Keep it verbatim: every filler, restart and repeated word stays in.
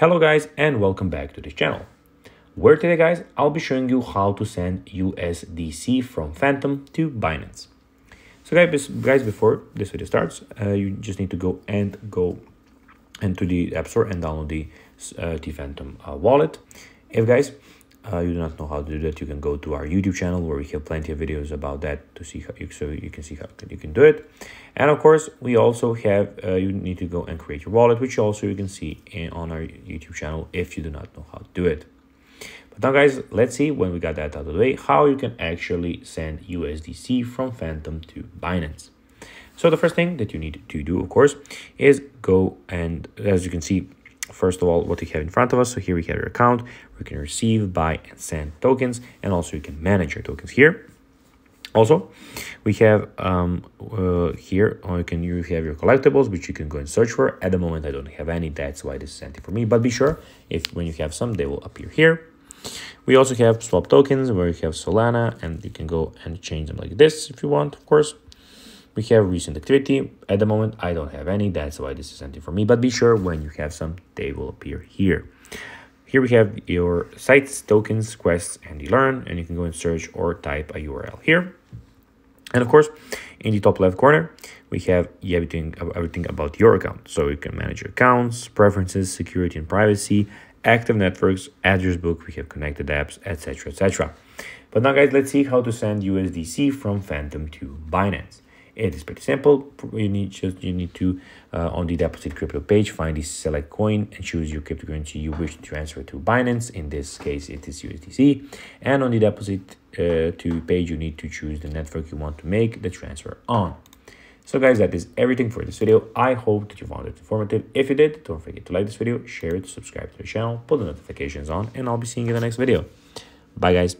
Hello guys and welcome back to this channel, where today guys I'll be showing you how to send U S D C from Phantom to Binance. So guys, guys before this video starts, uh, you just need to go and go into the App Store and download the, uh, the Phantom uh, wallet. If guys uh, you do not know how to do that, you can go to our YouTube channel where we have plenty of videos about that to see how you, so you can see how you can do it. And of course we also have uh, you need to go and create your wallet, which also you can see in, on our YouTube channel if you do not know how to do it. But now guys, let's see, when we got that out of the way, how you can actually send U S D C from Phantom to Binance. So the first thing that you need to do, of course, is go and, as you can see, first of all, what we have in front of us. So here we have your account. We can receive, buy, and send tokens, and also you can manage your tokens here. Also, we have um uh, here, or you can you have your collectibles, which you can go and search for. At the moment, I don't have any. That's why this is empty for me. But be sure, if when you have some, they will appear here. We also have swap tokens, where you have Solana, and you can go and change them like this if you want, of course. We have recent activity. At the moment, I don't have any. That's why this is empty for me. But be sure, when you have some, they will appear here. Here we have your sites, tokens, quests, and e-learn. And you can go and search or type a U R L here. And of course, in the top left corner, we have everything, everything about your account. So you can manage your accounts, preferences, security and privacy, active networks, address book, we have connected apps, et cetera, et cetera. But now, guys, let's see how to send U S D C from Phantom to Binance. It is pretty simple. You need just you need to uh, on the deposit crypto page, find the select coin and choose your cryptocurrency you wish to transfer to Binance. In this case, it is U S D C. And on the deposit uh, to page, you need to choose the network you want to make the transfer on. So guys, that is everything for this video. I hope that you found it informative. If you did, don't forget to like this video, share it, subscribe to the channel, put the notifications on, and I'll be seeing you in the next video. Bye guys.